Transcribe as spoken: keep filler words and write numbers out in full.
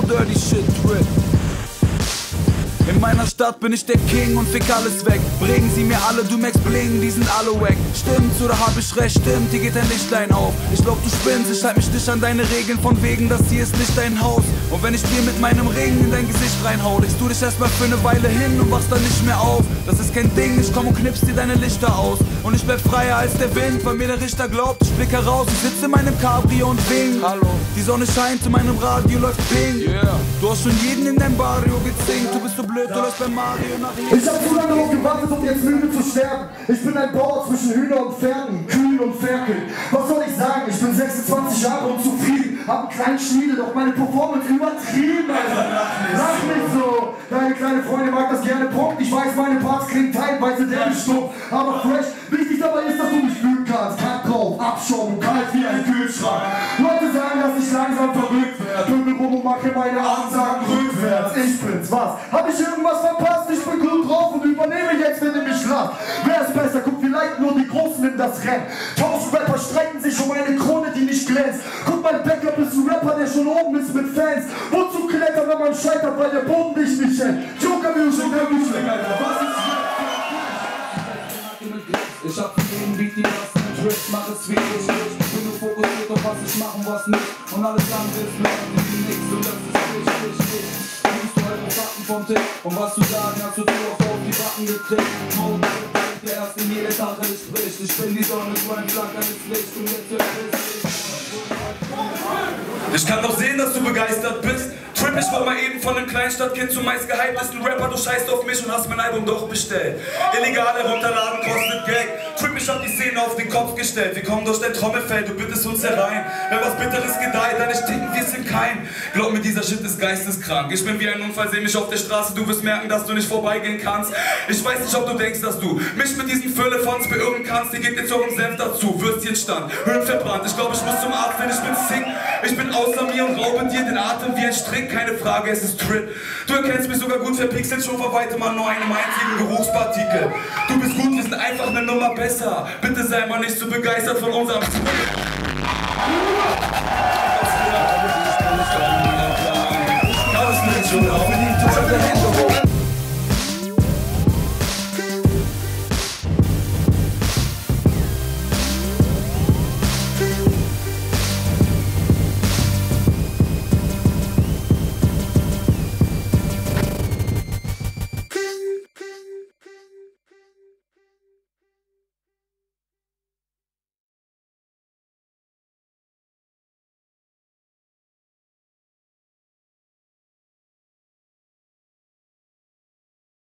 so dirty shit drip. In meiner Stadt bin ich der King und fick alles weg. Bringen sie mir alle, du merkst bling, die sind alle weg. Stimmt's oder hab ich recht? Stimmt, hier geht ein Lichtlein auf. Ich glaub du spinnst, ich halt mich nicht an deine Regeln, von wegen, das hier ist nicht dein Haus. Und wenn ich dir mit meinem Ring in dein Gesicht reinhau, legst du dich erstmal für eine Weile hin und wachst dann nicht mehr auf. Das ist kein Ding, ich komm und knipst dir deine Lichter aus. Und ich bleib freier als der Wind, weil mir der Richter glaubt. Ich blick heraus, ich sitze in meinem Cabrio und wink. Hallo. Die Sonne scheint, in meinem Radio läuft ping. Yeah. Du hast schon jeden in deinem Barrio gezinkt, du bist so blöd. Ich hab zu lange darauf gewartet, um jetzt müde zu sterben. Ich bin ein Bauer zwischen Hühner und Pferden, Kühen und Ferkeln. Was soll ich sagen? Ich bin sechsundzwanzig Jahre und zu viel. Hab einen kleinen Schniedel, doch meine Performance übertrieben, Alter. Lach nicht so. Deine kleine Freundin mag das gerne Punkt. Ich weiß, meine Parts klingen teilweise dämlich stumpf, aber fresh. Wichtig dabei ist, dass du mich fühlen kannst. Kack drauf, abschaum, kalt wie ein Kühlschrank. Leute sagen, dass ich langsam verrückt werde. Pöbelbobo mache meine Ansagen rückwärts. Ich bin's, was? Hab ich irgendwas verpasst? Ich bin gut drauf und übernehme jetzt, wenn ihr mich lacht. Wer ist besser? Guck, wir leiten nur die Großen in das Rennen. Tausend Rapper streiten sich um eine Krone, die nicht glänzt. Guck, mein Backup ist ein Rapper, der schon oben ist mit Fans. Wozu klettern, wenn man scheitert, weil der Boden dich nicht hält? Joker Music, Joker Music, Alter, was ist das? Ich hab jeden Beat, die lassen den Trip, mach es wie ich will. Ich bin nur fokussiert auf was ich machen, was nicht. Und alles andere ist Leute, die nix, und das ist richtig, richtig. Vom Tick. Und was zu sagen, hast du zu oft auf die Backen gekriegt. Morgen bleibt der erste, jede Sache spricht. Ich bin die Sonne, so ein flackernes Licht. Und jetzt hört es. Ich kann doch sehen, dass du begeistert bist. Trip, ich war mal eben von einem Kleinstadtkind zum meist gehyptesten Rapper. Du scheißt auf mich und hast mein Album doch bestellt. Illegal herunterladen kostet Geld. Trip, ich hab die Szene auf den Kopf gestellt. Wir kommen durch dein Trommelfeld, du bittest uns herein. Wenn was Bitteres gedeiht, dann nicht ticken wir es in kein. Glaub mir, dieser Shit ist geisteskrank. Ich bin wie ein Unfall, seh mich auf der Straße. Du wirst merken, dass du nicht vorbeigehen kannst. Ich weiß nicht, ob du denkst, dass du mich mit diesen Füllefons beirren kannst. Die geht jetzt auch im Senf dazu. Würstchenstand, Höhenverbrannt. Ich glaube, ich muss zum Arzt, denn ich bin sick. Ich bin außer mir und raube dir den Atem wie ein Strick. Keine Frage, es ist Trip. Du erkennst mich sogar gut, verpixelt schon vor weitem an nur einem einzigen Geruchspartikel. Du bist gut, wir sind einfach eine Nummer besser. Bitte sei mal nicht so begeistert von unserem Trip. Das ist ein